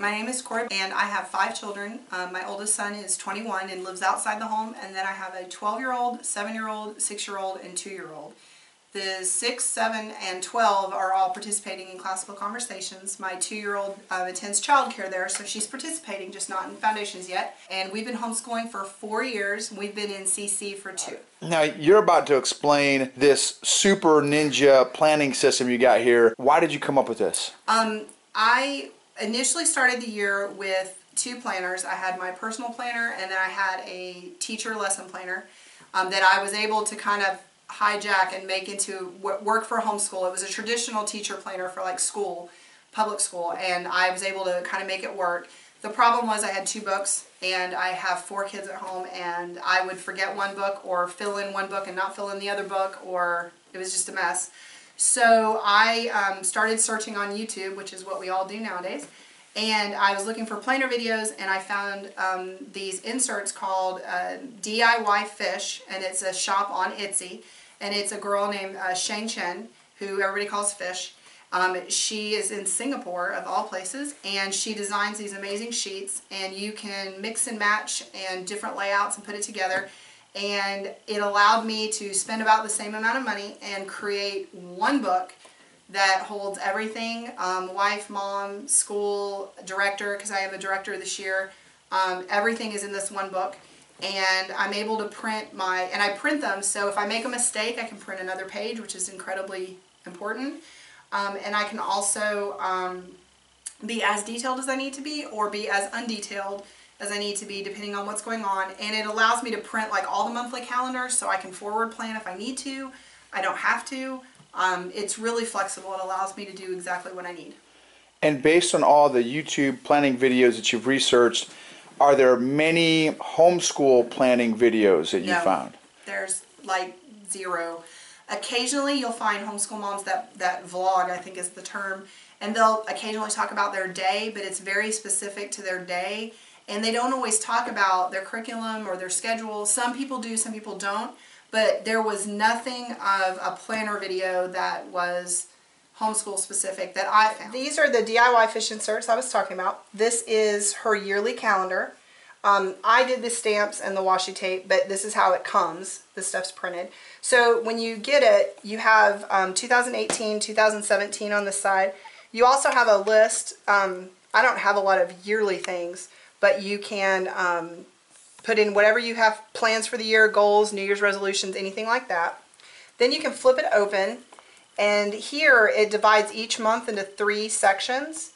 My name is Corey and I have 5 children. My oldest son is 21 and lives outside the home, and then I have a 12-year-old, 7-year-old, 6-year-old, and 2-year-old. The 6, 7, and 12 are all participating in Classical Conversations. My 2-year-old attends childcare there, so she's participating, just not in Foundations yet. And we've been homeschooling for 4 years. We've been in CC for 2. Now, you're about to explain this super ninja planning system you got here. Why did you come up with this? I initially started the year with 2 planners. I had my personal planner, and then I had a teacher lesson planner that I was able to kind of hijack and make into work for homeschool. It was a traditional teacher planner for like school, public school, and I was able to kind of make it work. The problem was I had 2 books and I have 4 kids at home, and I would forget one book or fill in one book and not fill in the other book, or it was just a mess. So I started searching on YouTube, which is what we all do nowadays, and I was looking for planner videos, and I found these inserts called DIY Fish, and it's a shop on Etsy. And it's a girl named Sheng Chen, who everybody calls Fish. She is in Singapore, of all places, and she designs these amazing sheets, and you can mix and match and different layouts and put it together. And it allowed me to spend about the same amount of money and create one book that holds everything, wife, mom, school, director, because I am a director this year. Everything is in this one book. And I'm able to print my, and I print them, so if I make a mistake, I can print another page, which is incredibly important. And I can also be as detailed as I need to be, or be as undetailed as I need to be, depending on what's going on. And it allows me to print like all the monthly calendars, so I can forward plan if I need to. I don't have to. It's really flexible. It allows me to do exactly what I need. And based on all the YouTube planning videos that you've researched, are there many homeschool planning videos that you found? There's like 0. Occasionally you'll find homeschool moms that vlog, I think is the term, and they'll occasionally talk about their day, but it's very specific to their day, and they don't always talk about their curriculum or their schedule. Some people do, some people don't, but there was nothing of a planner video that was homeschool specific that I found. These are the DIY Fish inserts I was talking about. This is her yearly calendar. I did the stamps and the washi tape, but this is how it comes. This stuff's printed. So when you get it, you have 2018, 2017 on the side. You also have a list. I don't have a lot of yearly things, but you can put in whatever you have plans for the year, goals, New Year's resolutions, anything like that. Then you can flip it open. And here it divides each month into 3 sections,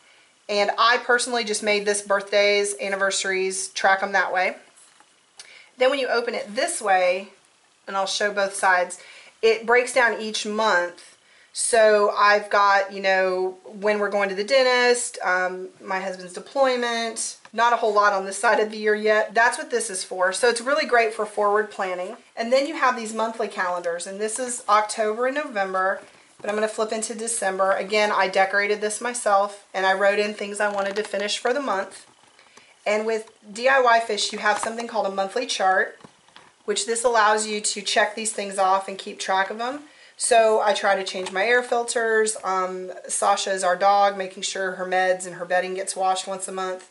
and I personally just made this birthdays, anniversaries, track them that way. Then when you open it this way, and I'll show both sides, it breaks down each month. So I've got, you know, when we're going to the dentist, my husband's deployment, not a whole lot on this side of the year yet. That's what this is for. So it's really great for forward planning. And then you have these monthly calendars, and this is October and November. But I'm going to flip into December. Again, I decorated this myself, and I wrote in things I wanted to finish for the month. And with DIY Fish, you have something called a monthly chart, which this allows you to check these things off and keep track of them. So I try to change my air filters. Sasha's our dog, making sure her meds and her bedding gets washed once a month.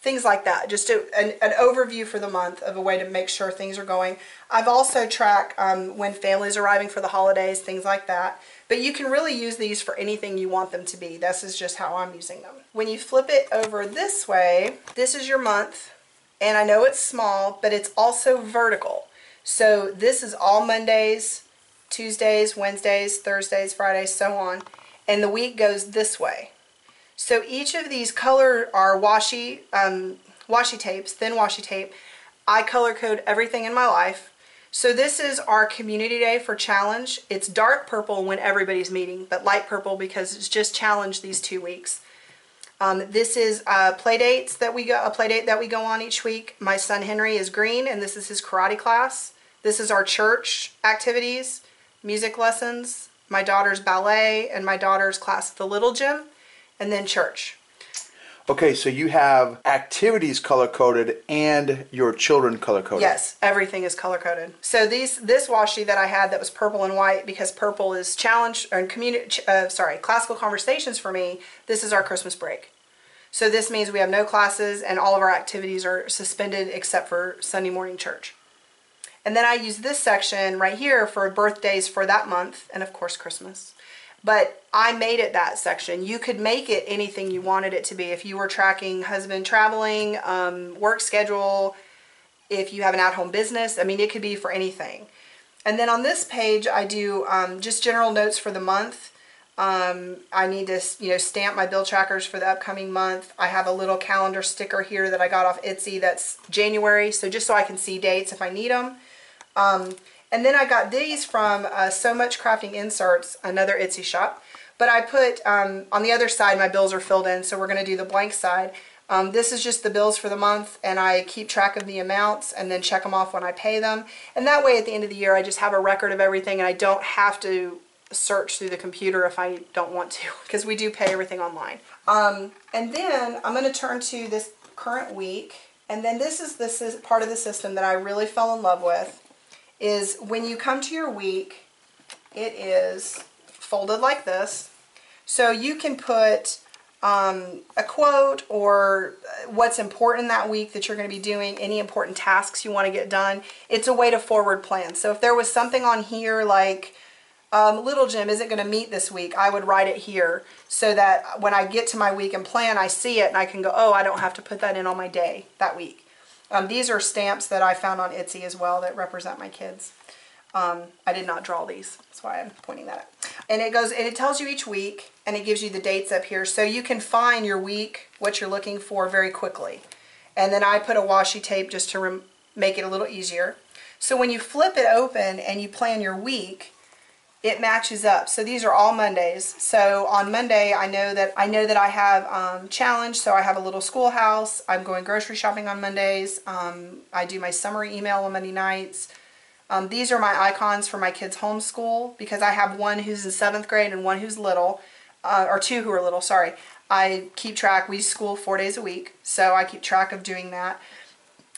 Things like that, just an overview for the month of a way to make sure things are going. I've also tracked when family's arriving for the holidays, things like that. But you can really use these for anything you want them to be. This is just how I'm using them. When you flip it over this way, this is your month. And I know it's small, but it's also vertical. So this is all Mondays, Tuesdays, Wednesdays, Thursdays, Fridays, so on. And the week goes this way. So each of these color are washi tapes, thin washi tape. I color code everything in my life. So this is our community day for challenge. It's dark purple when everybody's meeting, but light purple because it's just challenge these 2 weeks. This is a play date that we go on each week. My son Henry is green, and this is his karate class. This is our church activities, music lessons, my daughter's ballet, and my daughter's class at the little gym. And then church. Okay, so you have activities color-coded and your children color-coded. Yes, everything is color-coded. So this washi that I had that was purple and white, because purple is challenge and Classical Conversations for me, this is our Christmas break. So this means we have no classes and all of our activities are suspended except for Sunday morning church. And then I use this section right here for birthdays for that month and of course Christmas. But I made it that section. You could make it anything you wanted it to be. If you were tracking husband traveling, work schedule, if you have an at-home business, I mean, it could be for anything. And then on this page, I do just general notes for the month. I need to, stamp my bill trackers for the upcoming month. I have a little calendar sticker here that I got off Etsy that's January, so just so I can see dates if I need them. And then I got these from So Much Crafting Inserts, another Etsy shop. But I put, on the other side, my bills are filled in, so we're going to do the blank side. This is just the bills for the month, and I keep track of the amounts and then check them off when I pay them. And that way, at the end of the year, I just have a record of everything, and I don't have to search through the computer if I don't want to, because we do pay everything online. And then I'm going to turn to this current week. And then this is part of the system that I really fell in love with. Is when you come to your week, it is folded like this. So you can put a quote or what's important that week that you're going to be doing, any important tasks you want to get done. It's a way to forward plan. So if there was something on here like Little Jim isn't going to meet this week, I would write it here so that when I get to my week and plan, I see it and I can go, oh, I don't have to put that in on my day that week. These are stamps that I found on Etsy as well that represent my kids. I did not draw these. That's why I'm pointing that out. And it goes, and it tells you each week, and it gives you the dates up here. So you can find your week, what you're looking for very quickly. And then I put a washi tape just to make it a little easier. So when you flip it open and you plan your week, it matches up. So these are all Mondays. So on Monday, I know that I have challenge, so I have a little schoolhouse. I'm going grocery shopping on Mondays. I do my summary email on Monday nights. These are my icons for my kids' homeschool, because I have one who's in 7th grade and one who's little, or two who are little, sorry. I keep track. We school 4 days a week, so I keep track of doing that.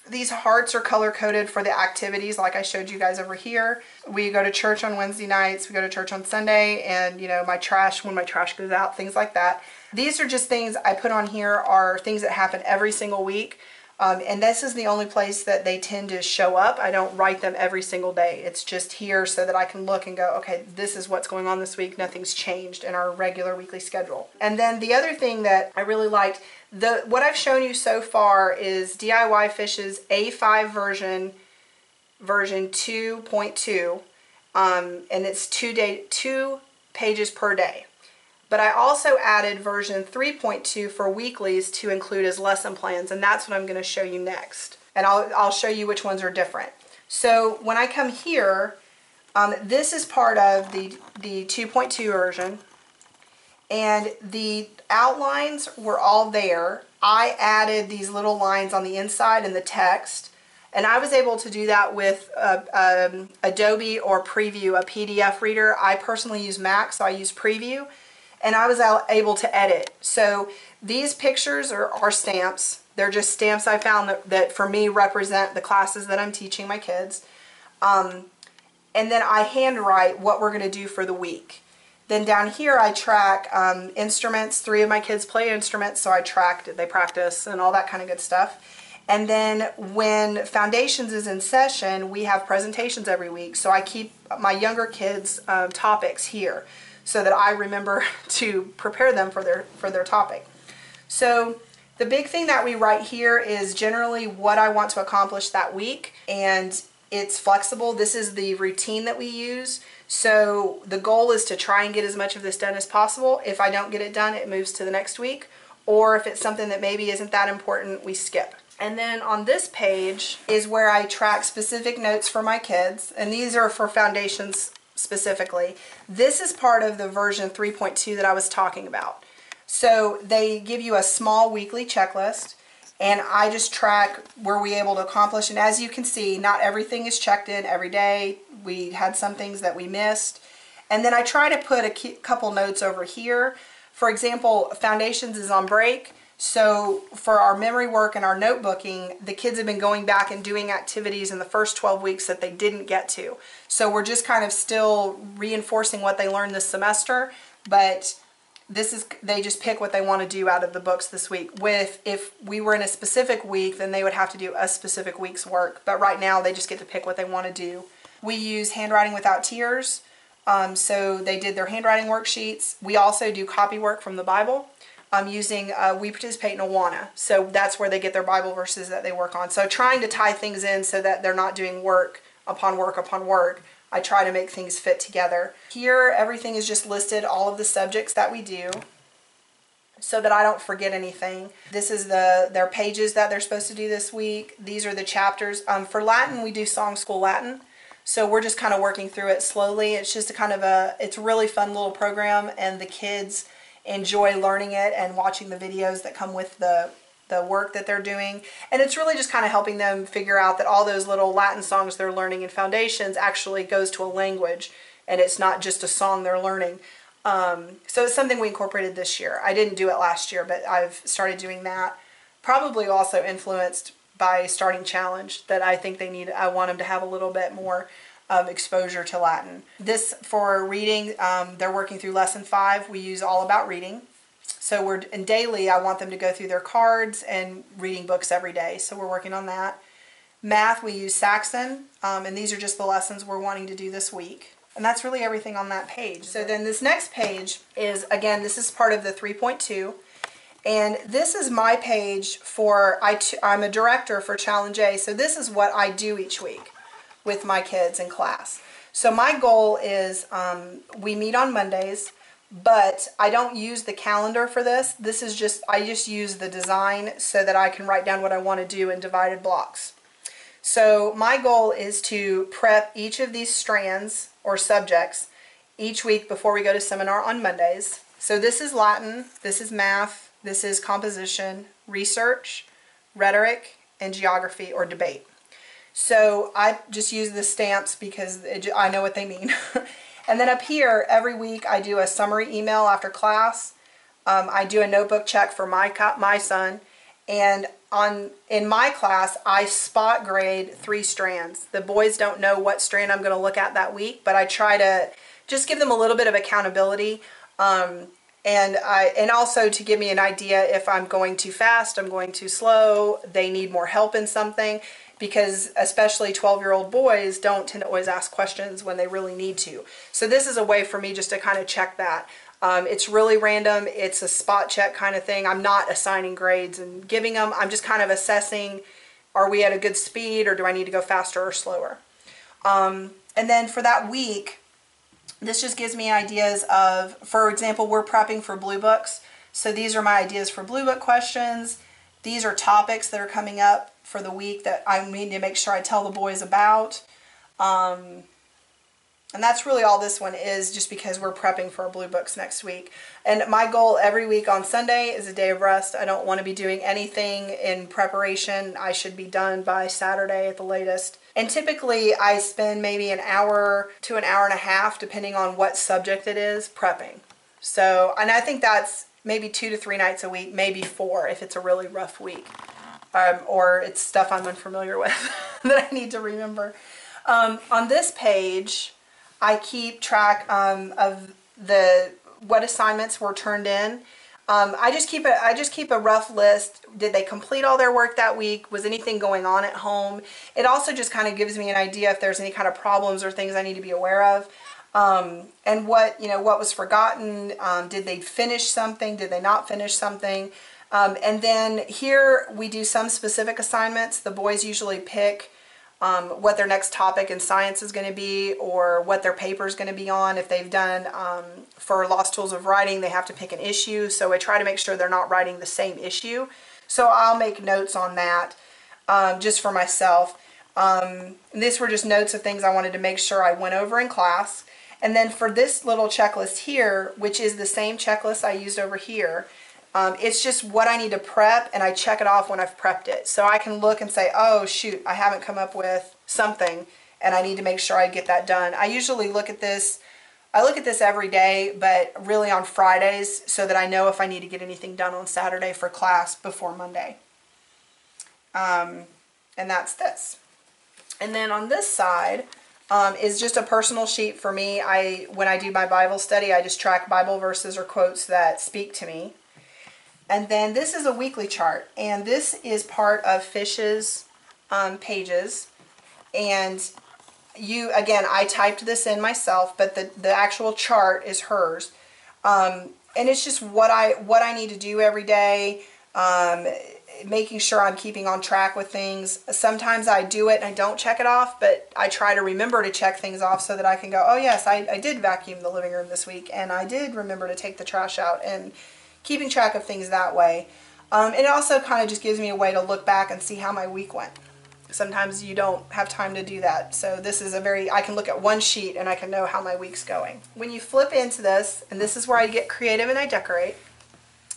These hearts are color-coded for the activities like I showed you guys over here. We go to church on Wednesday nights, we go to church on Sunday, and my trash, when my trash goes out, things like that. These are just things I put on here are things that happen every single week. And this is the only place that they tend to show up. I don't write them every single day. It's just here so that I can look and go, okay, this is what's going on this week. Nothing's changed in our regular weekly schedule. And then the other thing that I really liked, what I've shown you so far is DIY Fish's A5 version 2.2, and it's two pages per day. But I also added version 3.2 for weeklies to include as lesson plans, and that's what I'm going to show you next. And I'll show you which ones are different. So when I come here, this is part of the 2.2 version, and the outlines were all there. I added these little lines on the inside and the text, and I was able to do that with Adobe or Preview, a PDF reader. I personally use Mac, so I use Preview. And I was able to edit. So these pictures are stamps. They're just stamps I found that for me represent the classes that I'm teaching my kids. And then I handwrite what we're going to do for the week. Then down here I track instruments. 3 of my kids play instruments, so I tracked it. They practice and all that kind of good stuff. And then when Foundations is in session, we have presentations every week. So I keep my younger kids' topics here, so that I remember to prepare them for their topic. So the big thing that we write here is generally what I want to accomplish that week, and it's flexible. This is the routine that we use. So the goal is to try and get as much of this done as possible. If I don't get it done, it moves to the next week, or if it's something that maybe isn't that important, we skip. And then on this page is where I track specific notes for my kids, and these are for Foundations specifically. This is part of the version 3.2 that I was talking about. So they give you a small weekly checklist, and I just track were we able to accomplish. And as you can see, not everything is checked in every day. We had some things that we missed. And then I try to put a couple notes over here. For example, Foundations is on break. So for our memory work and our notebooking, the kids have been going back and doing activities in the first 12 weeks that they didn't get to. So we're just kind of still reinforcing what they learned this semester, but they just pick what they want to do out of the books this week. If we were in a specific week, then they would have to do a specific week's work. But right now, they just get to pick what they want to do. We use Handwriting Without Tears. So they did their handwriting worksheets. We also do copy work from the Bible. We participate in Awana. So that's where they get their Bible verses that they work on. So trying to tie things in so that they're not doing work upon work upon work. I try to make things fit together. Here, everything is just listed, all of the subjects that we do, so that I don't forget anything. This is their pages that they're supposed to do this week. These are the chapters. For Latin, we do Song School Latin. So we're just kind of working through it slowly. It's just a kind of it's a really fun little program, and the kids enjoy learning it and watching the videos that come with the work that they're doing. And it's really just kind of helping them figure out that all those little Latin songs they're learning in foundations actually goes to a language, and it's not just a song they're learning. So it's something we incorporated this year. I didn't do it last year, but I've started doing that. Probably also influenced by Starting Challenge, that I think I want them to have a little bit more exposure to Latin. This for reading, they're working through lesson 5. We use All About Reading. So and daily I want them to go through their cards and reading books every day. So we're working on that. Math, we use Saxon, and these are just the lessons we're wanting to do this week. And that's really everything on that page. So then this next page is, again, this is part of the 3.2. And this is my page for, I'm a director for Challenge A, so this is what I do each week with my kids in class. So my goal is we meet on Mondays, but I don't use the calendar for this. This is just, I just use the design so that I can write down what I want to do in divided blocks. So my goal is to prep each of these strands or subjects each week before we go to seminar on Mondays. So this is Latin, this is math, this is composition, research, rhetoric, and geography or debate. So I just use the stamps because I know what they mean. And then up here, every week I do a summary email after class. I do a notebook check for my son. And in my class, I spot grade 3 strands. The boys don't know what strand I'm going to look at that week, but I try to just give them a little bit of accountability. And also to give me an idea if I'm going too fast, I'm going too slow, they need more help in something, because especially 12-year-old boys don't tend to always ask questions when they really need to. So this is a way for me just to kind of check that. It's really random. It's a spot check kind of thing. I'm not assigning grades and giving them. I'm just kind of assessing, are we at a good speed or do I need to go faster or slower? And then for that week, this just gives me ideas of, for example, we're prepping for Blue Books. So these are my ideas for Blue Book questions. These are topics that are coming up for the week that I need to make sure I tell the boys about. And that's really all this one is, just because we're prepping for our Blue Books next week. And my goal every week on Sunday is a day of rest. I don't want to be doing anything in preparation. I should be done by Saturday at the latest. And typically I spend maybe an hour to an hour and a half, depending on what subject it is, prepping. So, and I think that's maybe 2 to 3 nights a week, maybe 4 if it's a really rough week, or it's stuff I'm unfamiliar with that I need to remember. On this page, I keep track of what assignments were turned in. I just keep a rough list. Did they complete all their work that week? Was anything going on at home? It also just kind of gives me an idea if there's any kind of problems or things I need to be aware of, and what was forgotten. Did they finish something? Did they not finish something? And then here we do some specific assignments. The boys usually pick what their next topic in science is going to be, or what their paper is going to be on. If they've done, for Lost Tools of Writing, they have to pick an issue, so I try to make sure they're not writing the same issue. So I'll make notes on that, just for myself. These were just notes of things I wanted to make sure I went over in class. And then for this little checklist here, which is the same checklist I used over here, it's just what I need to prep, and I check it off when I've prepped it. So I can look and say, oh shoot, I haven't come up with something and I need to make sure I get that done. I usually look at this, every day, but really on Fridays, so that I know if I need to get anything done on Saturday for class before Monday. And that's this. And then on this side, is just a personal sheet for me. When I do my Bible study, I just track Bible verses or quotes that speak to me. And then this is a weekly chart, and this is part of Fish's pages. And you, again, I typed this in myself, but the actual chart is hers. And it's just what I need to do every day, making sure I'm keeping on track with things. Sometimes I do it and I don't check it off, but I try to remember to check things off so that I can go, oh yes, I did vacuum the living room this week, and I did remember to take the trash out, and keeping track of things that way. It also kind of just gives me a way to look back and see how my week went. Sometimes you don't have time to do that. So this is a very, I can look at one sheet and I can know how my week's going. When you flip into this, and this is where I get creative and I decorate,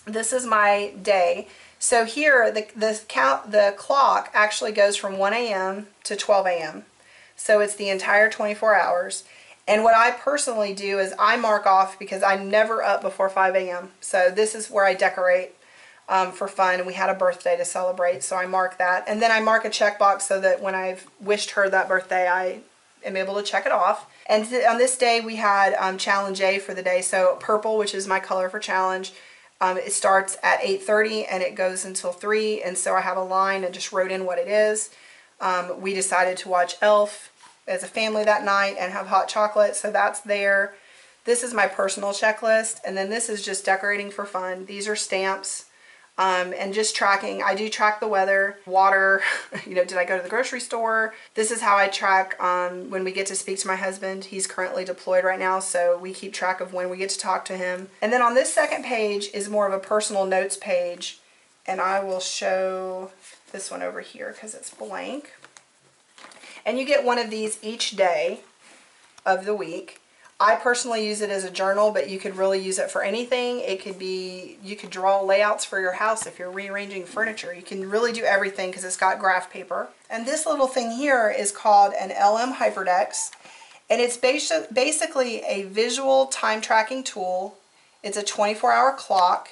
this is my day. So here, the clock actually goes from 1 a.m. to 12 a.m. So it's the entire 24 hours. And what I personally do is I mark off, because I'm never up before 5 a.m. So this is where I decorate. For fun, and we had a birthday to celebrate, so I mark that, and then I mark a checkbox so that when I've wished her that birthday, I am able to check it off. And on this day we had challenge A for the day, so purple, which is my color for challenge, it starts at 8:30 and it goes until 3, and so I have a line and just wrote in what it is. We decided to watch Elf as a family that night and have hot chocolate, so that's there. This is my personal checklist, and then this is just decorating for fun. These are stamps. And just tracking, I do track the weather, water, you know, did I go to the grocery store? This is how I track when we get to speak to my husband. He's currently deployed right now, so we keep track of when we get to talk to him. And then on this second page is more of a personal notes page, and I will show this one over here because it's blank. And you get one of these each day of the week. I personally use it as a journal, but you could really use it for anything. It could be, you could draw layouts for your house if you're rearranging furniture. You can really do everything because it's got graph paper. And this little thing here is called an LM Hyperdex. And it's basically a visual time tracking tool. It's a 24-hour clock.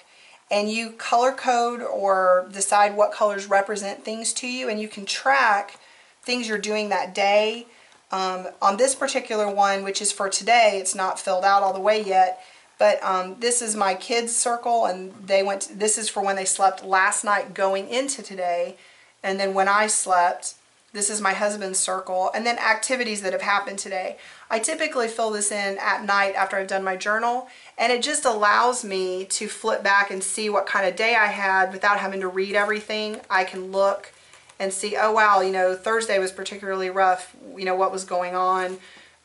And you color code or decide what colors represent things to you. And you can track things you're doing that day. On this particular one, which is for today, it's not filled out all the way yet, but this is my kids' circle, and they went to, this is for when they slept last night going into today, and then when I slept. This is my husband's circle, and then activities that have happened today. I typically fill this in at night after I've done my journal, and it just allows me to flip back and see what kind of day I had without having to read everything. I can look and see, oh wow, you know, Thursday was particularly rough, you know, what was going on.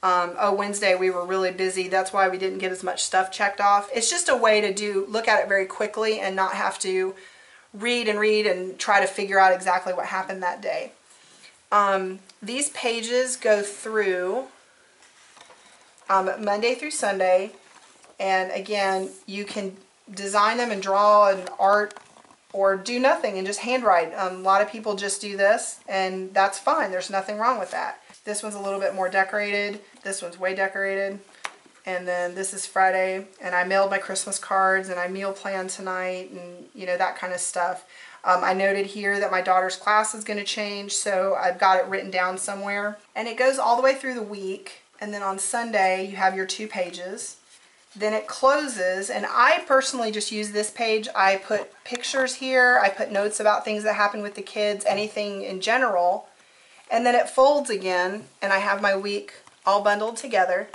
Oh, Wednesday we were really busy, that's why we didn't get as much stuff checked off. It's just a way to look at it very quickly and not have to read and try to figure out exactly what happened that day. These pages go through Monday through Sunday, and again, you can design them and draw and art, or do nothing and just handwrite. A lot of people just do this, and that's fine. There's nothing wrong with that. This one's a little bit more decorated. This one's way decorated. And then this is Friday, and I mailed my Christmas cards, and I meal plan tonight, and you know, that kind of stuff. I noted here that my daughter's class is going to change, so I've got it written down somewhere. And it goes all the way through the week, and then on Sunday you have your 2 pages. Then it closes, and I personally just use this page. I put pictures here, I put notes about things that happen with the kids, anything in general, and then it folds again, and I have my week all bundled together.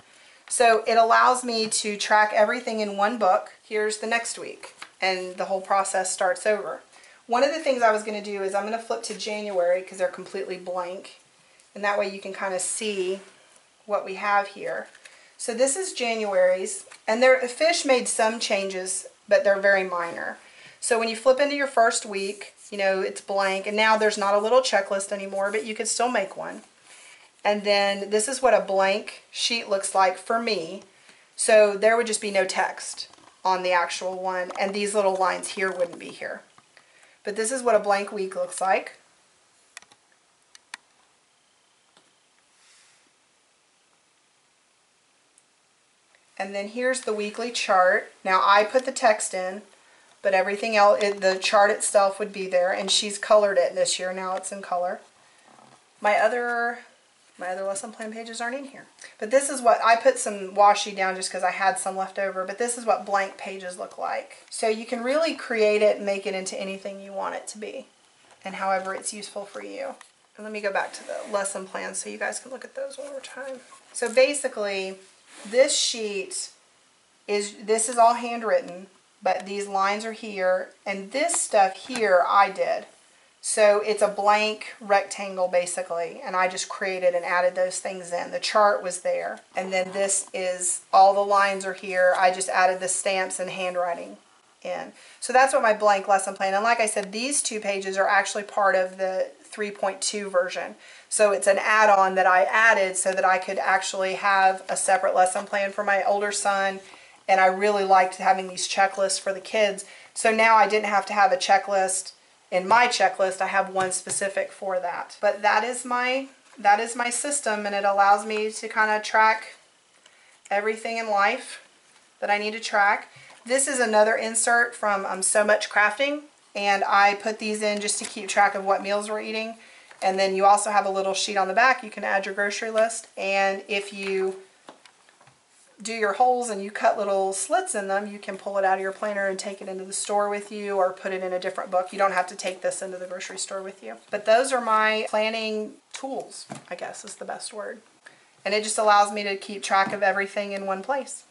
So it allows me to track everything in one book. Here's the next week, and the whole process starts over. One of the things I was going to do is I'm going to flip to January because they're completely blank, and that way you can kind of see what we have here. So this is January's, and Fish made some changes, but they're very minor. So when you flip into your first week, you know, it's blank, and now there's not a little checklist anymore, but you could still make one. And then this is what a blank sheet looks like for me. So there would just be no text on the actual one, and these little lines here wouldn't be here. But this is what a blank week looks like. And then here's the weekly chart. Now I put the text in, but everything else, the chart itself would be there, and she's colored it this year. Now it's in color. My other My other lesson plan pages aren't in here. But this is what, I put some washi down just because I had some left over, but this is what blank pages look like. So you can really create it and make it into anything you want it to be, and however it's useful for you. And let me go back to the lesson plan so you guys can look at those one more time. So basically, this sheet is, this is all handwritten, but these lines are here, and this stuff here I did. So it's a blank rectangle basically, and I just created and added those things in. The chart was there, and then this is, all the lines are here. I just added the stamps and handwriting in. So that's what my blank lesson plan, and like I said, these two pages are actually part of the 3.2 version. So it's an add-on that I added so that I could actually have a separate lesson plan for my older son, and I really liked having these checklists for the kids. So now I didn't have to have a checklist. In my checklist, I have one specific for that. But that is my system, and it allows me to kind of track everything in life that I need to track. This is another insert from So Much Crafting, and I put these in just to keep track of what meals we're eating. And then you also have a little sheet on the back. You can add your grocery list, and if you do your holes and you cut little slits in them, you can pull it out of your planner and take it into the store with you, or put it in a different book. You don't have to take this into the grocery store with you. But those are my planning tools, I guess is the best word. And it just allows me to keep track of everything in one place.